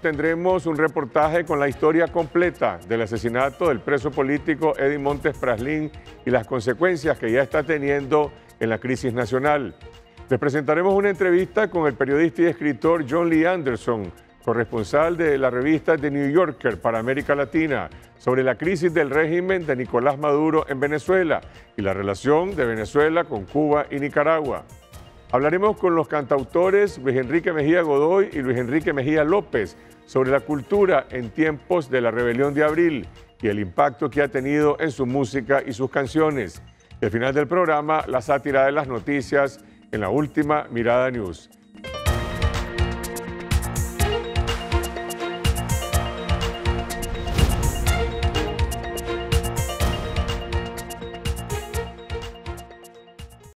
tendremos un reportaje con la historia completa del asesinato del preso político Eddy Montes Praslin y las consecuencias que ya está teniendo en la crisis nacional. Les presentaremos una entrevista con el periodista y escritor John Lee Anderson, corresponsal de la revista The New Yorker para América Latina, sobre la crisis del régimen de Nicolás Maduro en Venezuela y la relación de Venezuela con Cuba y Nicaragua. Hablaremos con los cantautores Luis Enrique Mejía Godoy y Luis Enrique Mejía López sobre la cultura en tiempos de la Rebelión de Abril y el impacto que ha tenido en su música y sus canciones. Y al final del programa, la sátira de las noticias en la última Mirada News.